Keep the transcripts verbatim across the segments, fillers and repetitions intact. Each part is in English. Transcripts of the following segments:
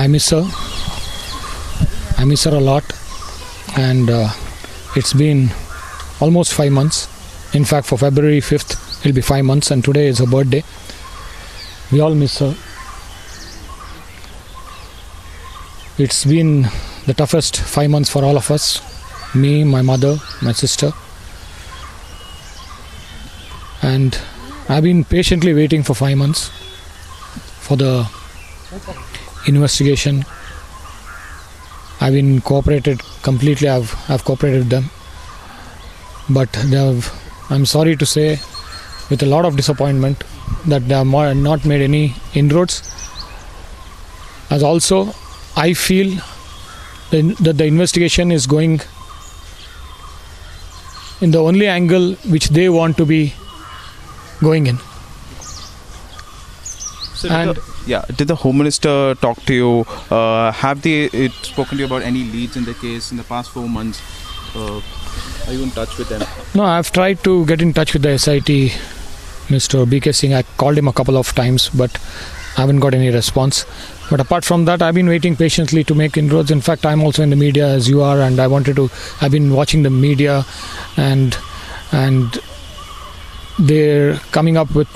I miss her. I miss her a lot, and uh, it's been almost five months. In fact, for February fifth, it'll be five months, and today is her birthday. We all miss her. It's been the toughest five months for all of us. Me, my mother, my sister. And I've been patiently waiting for five months for the investigation. I've been cooperated completely. I've I've cooperated with them, but they have, I'm sorry to say, with a lot of disappointment, that they have not made any inroads. As also, I feel that the investigation is going in the only angle which they want to be going in. So and did the, yeah, did the Home Minister talk to you? Uh, have they it spoken to you about any leads in the case in the past four months? Uh, are you in touch with them? No, I've tried to get in touch with the S I T, Mister B K Singh. I called him a couple of times, but I haven't got any response. But apart from that, I've been waiting patiently to make inroads. In fact, I'm also in the media as you are, and I wanted to. I've been watching the media, and and they're coming up with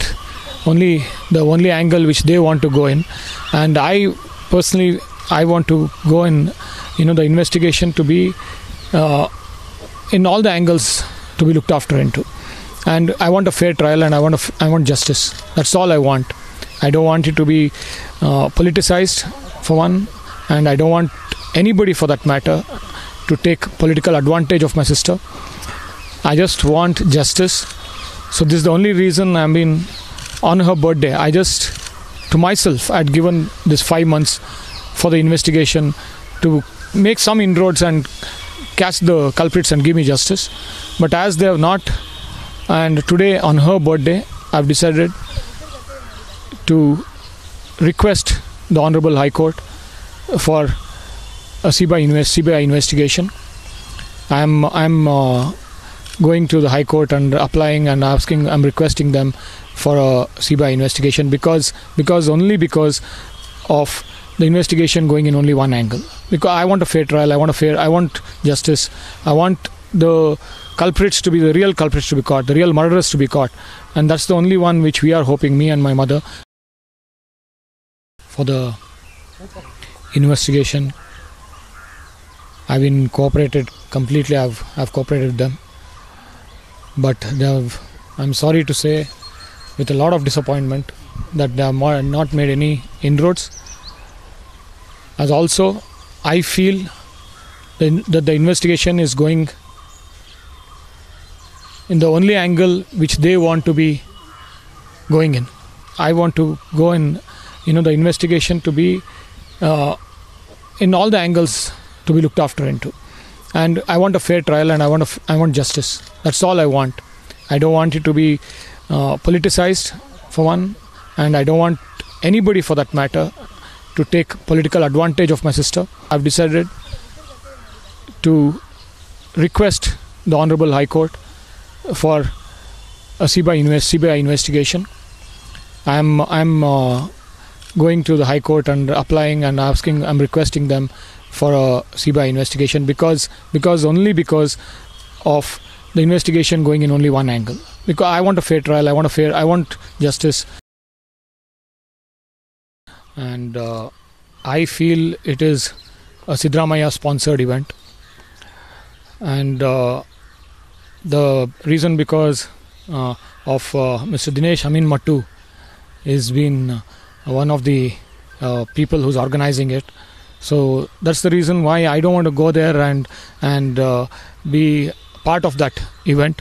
only the only angle which they want to go in, and I personally I want to go in, you know, the investigation to be uh, in all the angles to be looked after into, and I want a fair trial, and I want a, I want justice. That's all I want. I don't want it to be uh, politicized, for one, and I don't want anybody, for that matter, to take political advantage of my sister. I just want justice. So this is the only reason I've been on her birthday. I just, to myself, I'd given this five months for the investigation to make some inroads and catch the culprits and give me justice. But as they have not, and today on her birthday, I've decided to request the Honorable High Court for a C B I investigation. I'm I'm uh, going to the High Court and applying and asking. I'm requesting them for a C B I investigation because because only because of the investigation going in only one angle. Because I want a fair trial. I want a fair. I want justice. I want the culprits to be the real culprits to be caught. The real murderers to be caught. And that's the only one which we are hoping, me and my mother, for the investigation. I've been cooperated completely. I've I've cooperated with them, but they have, I'm sorry to say, with a lot of disappointment, that they have not made any inroads. As also, I feel that the investigation is going in the only angle which they want to be going in. I want to go in, you know, the investigation to be uh, in all the angles to be looked after into, and I want a fair trial, and I want a, I want justice. That's all I want. I don't want it to be uh, politicized, for one, and I don't want anybody, for that matter, to take political advantage of my sister. I've decided to request the Honorable High Court for a C B I investigation. I'm I'm uh, going to the High Court and applying and asking. I'm requesting them for a C B I investigation because because only because of the investigation going in only one angle. Because I want a fair trial. I want a fair. I want justice. And uh, I feel it is a Siddaramaiah sponsored event. And uh, the reason because uh, of uh, Mister Dinesh Amin Mattu has been uh, one of the uh, people who's organizing it. So that's the reason why I don't want to go there and and uh, be part of that event,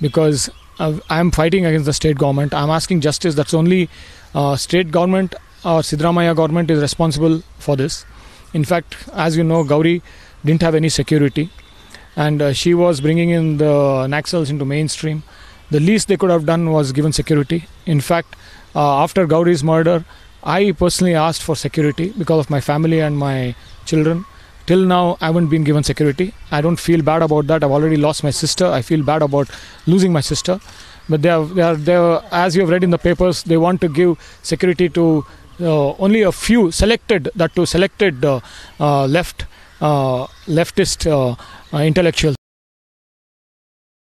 because I'm fighting against the state government. I'm asking justice. That's only uh, state government or Siddaramaiah government is responsible for this. In fact, as you know, Gauri didn't have any security, and uh, she was bringing in the Naxals into mainstream. The least they could have done was given security. In fact, uh, after Gauri's murder, I personally asked for security because of my family and my children. Till now, I haven't been given security. I don't feel bad about that. I've already lost my sister. I feel bad about losing my sister. But they are, they are, they are, as you have read in the papers, they want to give security to uh, only a few selected, that too selected uh, uh, left uh, leftist uh, uh, intellectuals.